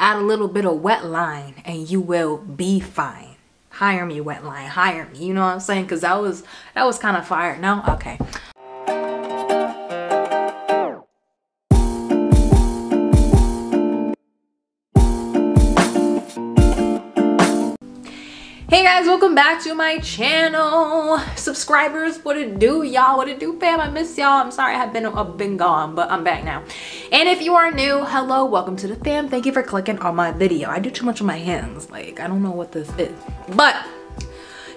Add a little bit of wet line and you will be fine. Hire me, Wetline, hire me. You know what I'm saying? Because that was kind of fire. No? Okay. Hey guys, welcome back to my channel. Subscribers, what it do, y'all? What it do, fam? I miss y'all. I'm sorry I have been gone, but I'm back now. And if you are new, hello, welcome to the fam. Thank you for clicking on my video. I do too much with my hands. Like, I don't know what this is. But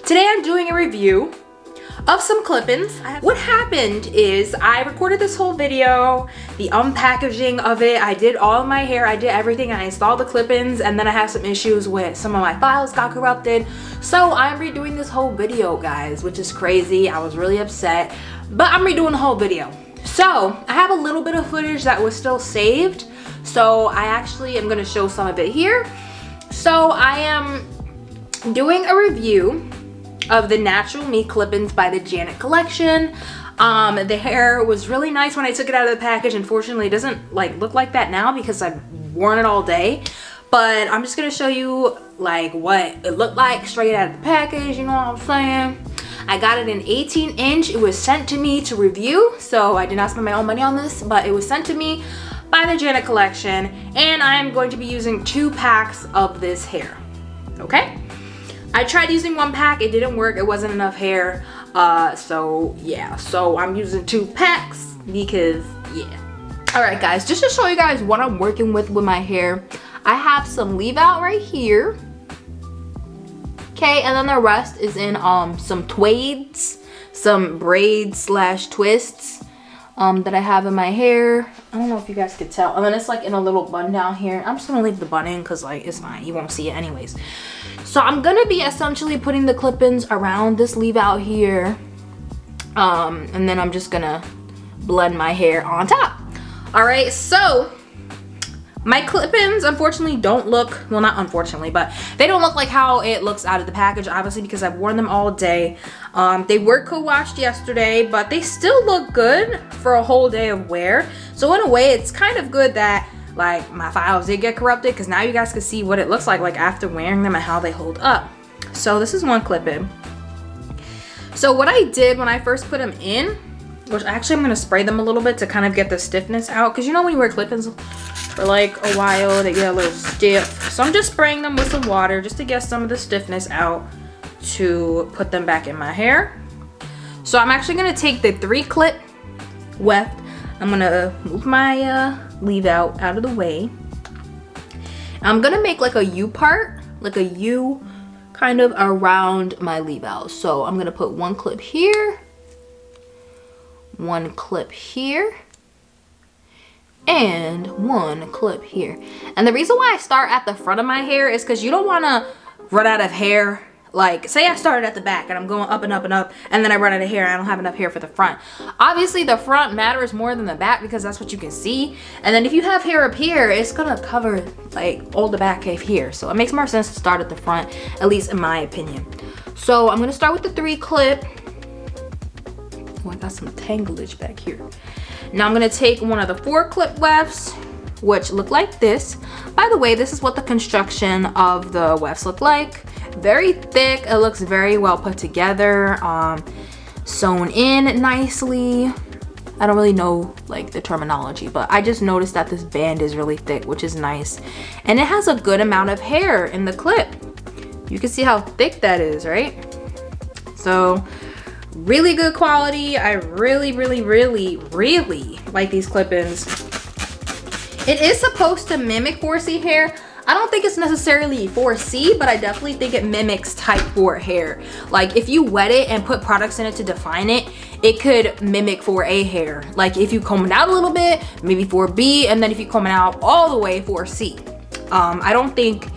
today I'm doing a review of some clip-ins. What happened is I recorded this whole video, the unpackaging of it, I did all of my hair, I did everything, I installed the clip-ins, and then I had some issues with some of my files got corrupted. So I'm redoing this whole video, guys, which is crazy. I was really upset, but I'm redoing the whole video. So I have a little bit of footage that was still saved. So I actually am gonna show some of it here. So I am doing a review of the Natural Me Clip-Ins by the Janet Collection. The hair was really nice when I took it out of the package. Unfortunately, it doesn't like look like that now because I've worn it all day. But I'm just gonna show you like what it looked like straight out of the package, you know what I'm saying? I got it in 18 inch. It was sent to me to review, so I did not spend my own money on this, but it was sent to me by the Janet Collection, and I am going to be using 2 packs of this hair, okay? I tried using 1 pack, it didn't work, it wasn't enough hair, so yeah, so I'm using 2 packs because yeah. Alright guys, just to show you guys what I'm working with my hair, I have some leave out right here, okay, and then the rest is in some twaids, some braids / twists that I have in my hair. I don't know if you guys could tell, and then it's like in a little bun down here. I'm just gonna leave the bun in because like it's fine, you won't see it anyways. So I'm gonna be essentially putting the clip-ins around this leave out here, and then I'm just gonna blend my hair on top. All right, so my clip-ins unfortunately don't look, well not unfortunately, but they don't look like how it looks out of the package, obviously because I've worn them all day. They were co-washed yesterday, but they still look good for a whole day of wear. So in a way, it's kind of good that like my files did get corrupted because now you guys can see what it looks like after wearing them and how they hold up. So this is one clip in. So what I did when I first put them in, which actually I'm gonna spray them a little bit to kind of get the stiffness out, because you know when you wear clip-ins for like a while they get a little stiff. So I'm just spraying them with some water just to get some of the stiffness out to put them back in my hair. So I'm actually gonna take the 3 clip weft. I'm gonna move my leave out of the way. I'm gonna make like a U part, like a U kind of around my leave out. So I'm gonna put 1 clip here, 1 clip here, and 1 clip here. And the reason why I start at the front of my hair is because you don't wanna run out of hair. Like, say I started at the back and I'm going up and up and up, and then I run out of hair and I don't have enough hair for the front. Obviously, the front matters more than the back because that's what you can see. And then if you have hair up here, it's gonna cover like all the back half here. So it makes more sense to start at the front, at least in my opinion. So I'm gonna start with the 3 clip. Oh, I got some tanglage back here. Now I'm gonna take one of the 4 clip wefts, which look like this. By the way, this is what the construction of the wefts look like. Very thick, it looks very well put together, sewn in nicely. I don't really know like the terminology, but I just noticed that this band is really thick, which is nice, and it has a good amount of hair in the clip. You can see how thick that is, right? So really good quality. I really like these clip-ins. It is supposed to mimic 4C hair. I don't think it's necessarily 4C, but I definitely think it mimics type 4 hair. Like if you wet it and put products in it to define it, it could mimic 4A hair. Like if you comb it out a little bit, maybe 4B, and then if you comb it out all the way, 4C. I don't think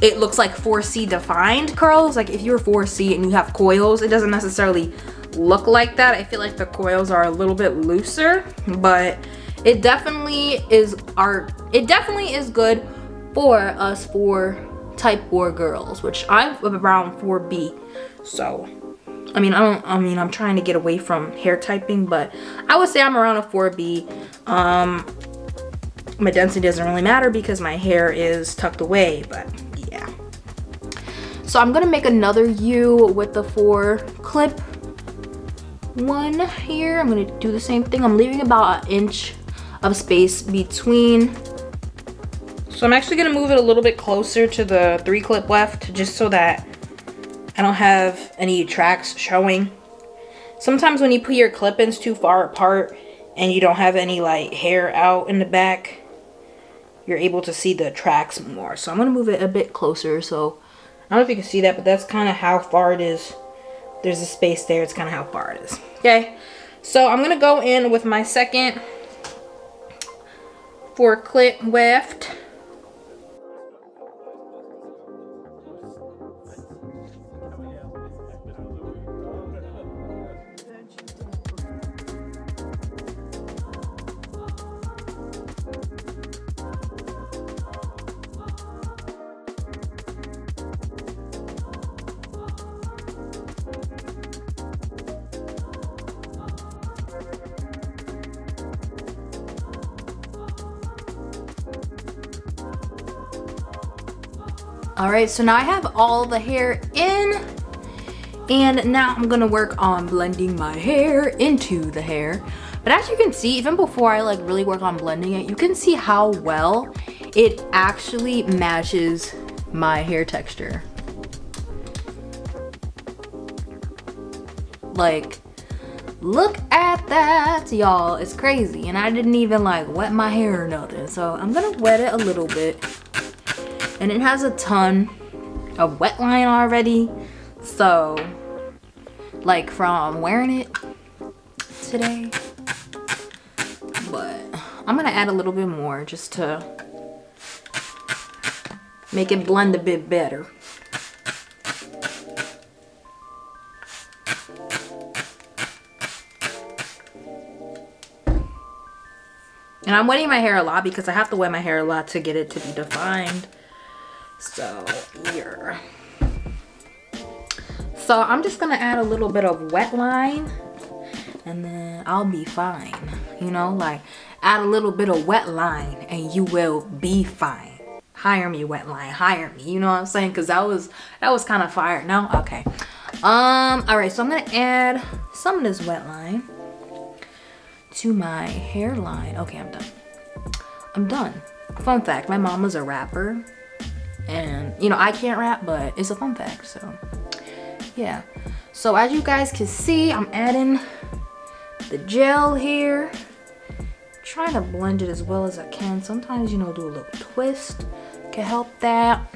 it looks like 4C defined curls. Like if you're 4C and you have coils, it doesn't necessarily look like that. I feel like the coils are a little bit looser, but it definitely is art. It definitely is good for us for type 4 girls, which I'm around 4B. So I'm trying to get away from hair typing, but I would say I'm around a 4B. my density doesn't really matter because my hair is tucked away, but yeah. So I'm gonna make another U with the 4 clip 1 here. I'm gonna do the same thing. I'm leaving about an inch of space between. So I'm actually gonna move it a little bit closer to the 3 clip left just so that I don't have any tracks showing. Sometimes when you put your clip-ins too far apart and you don't have any like hair out in the back, you're able to see the tracks more. So I'm gonna move it a bit closer. So I don't know if you can see that, but that's kind of how far it is. There's a space there, it's kind of how far it is. Okay, so I'm gonna go in with my second 4 clip left. Alright, so now I have all the hair in, and now I'm gonna work on blending my hair into the hair. But as you can see, even before I like really work on blending it, you can see how well it actually matches my hair texture. Like, look at that, y'all. It's crazy. And I didn't even like wet my hair or nothing. So I'm gonna wet it a little bit. And it has a ton of Wetline already, so like from wearing it today, but I'm gonna add a little bit more just to make it blend a bit better. And I'm wetting my hair a lot because I have to wet my hair a lot to get it to be defined. So here, so I'm just gonna add a little bit of Wetline, and then I'll be fine. You know, like add a little bit of Wetline and you will be fine. Hire me, Wetline, hire me. You know what I'm saying? Because that was kind of fire. No, okay. All right. So I'm gonna add some of this Wetline to my hairline. Okay, I'm done. I'm done. Fun fact: my mom was a rapper. And you know, I can't rap, but it's a fun fact. So yeah, so as you guys can see, I'm adding the gel here, trying to blend it as well as I can. Sometimes, you know, do a little twist can help that,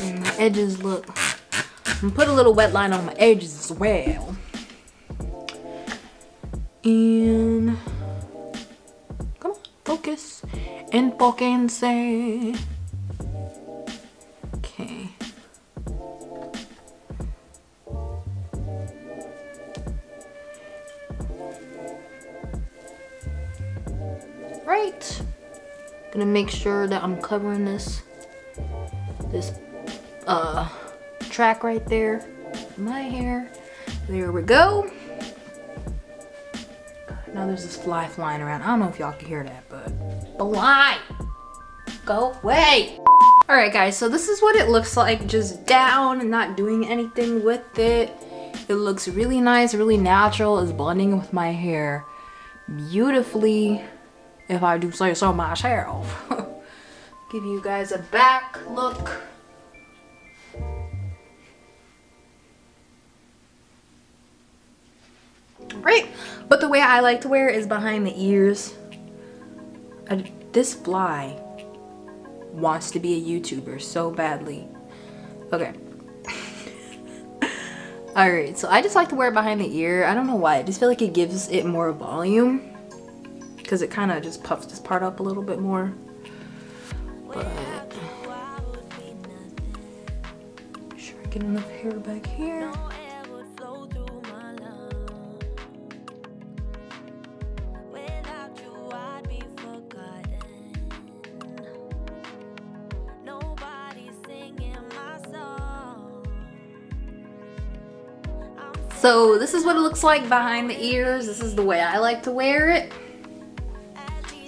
and my edges look, I'm gonna put a little Wetline on my edges as well, and come on, focus and fucking say. Okay. Right. Gonna make sure that I'm covering this track right there. My hair. There we go. Now there's this fly flying around. I don't know if y'all can hear that, but fly, go away. All right guys, so this is what it looks like just down and not doing anything with it. It looks really nice, really natural. It's blending with my hair beautifully, if I do say so myself. Give you guys a back look. Great. But the way I like to wear it is behind the ears. This fly wants to be a YouTuber so badly. Okay. Alright, so I just like to wear it behind the ear. I don't know why. I just feel like it gives it more volume. Because it kind of just puffs this part up a little bit more. But make sure I get enough hair back here. So this is what it looks like behind the ears. This is the way I like to wear it.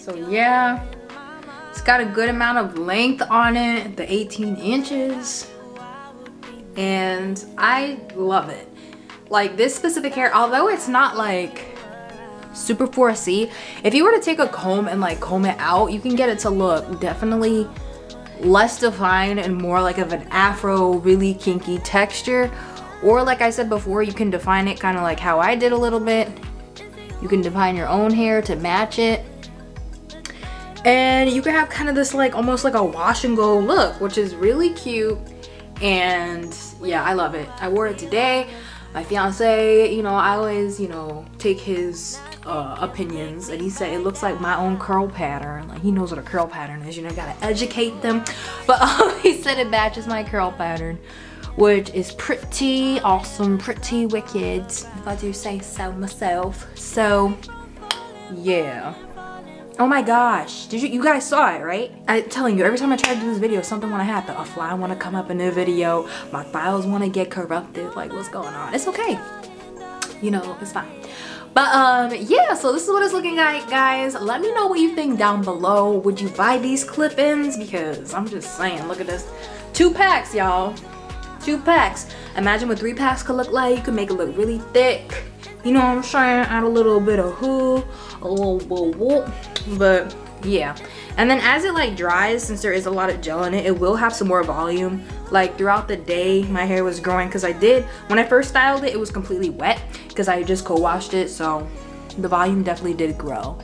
So yeah, it's got a good amount of length on it, the 18 inches. And I love it. Like this specific hair, although it's not like super 4C, if you were to take a comb and like comb it out, you can get it to look definitely less defined and more like of an afro, really kinky texture. Or like I said before, you can define it kind of like how I did a little bit. You can define your own hair to match it. And you can have kind of this like almost like a wash and go look, which is really cute. And yeah, I love it. I wore it today. My fiance, you know, I always, you know, take his opinions, and he said it looks like my own curl pattern. Like he knows what a curl pattern is, you know, gotta educate them. But he said it matches my curl pattern, which is pretty awesome, pretty wicked, if I do say so myself. So yeah. Oh my gosh, did you guys saw it, right? I'm telling you, every time I try to do this video, something wanna happen. A fly wanna come up in the video, my files wanna get corrupted, like what's going on? It's okay, you know, it's fine. But yeah, so this is what it's looking like, guys. Let me know what you think down below. Would you buy these clip-ins? Because I'm just saying, look at this. 2 packs, y'all, 2 packs. Imagine what 3 packs could look like. You could make it look really thick. You know what I'm saying? Add a little bit of hoo, a little whoop. But yeah, and then as it like dries, since there is a lot of gel in it, it will have some more volume. Like throughout the day my hair was growing, because I did, when I first styled it, it was completely wet because I just co-washed it, so the volume definitely did grow.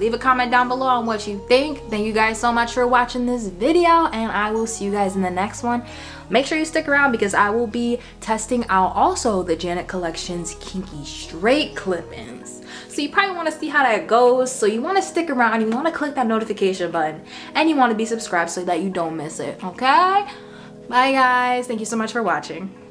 Leave a comment down below on what you think. Thank you guys so much for watching this video, and I will see you guys in the next one. Make sure you stick around because I will be testing out also the Janet Collection's Kinky Straight Clip-Ins. So you probably want to see how that goes, so you want to stick around, you want to click that notification button, and you want to be subscribed so that you don't miss it, okay? Bye guys, thank you so much for watching.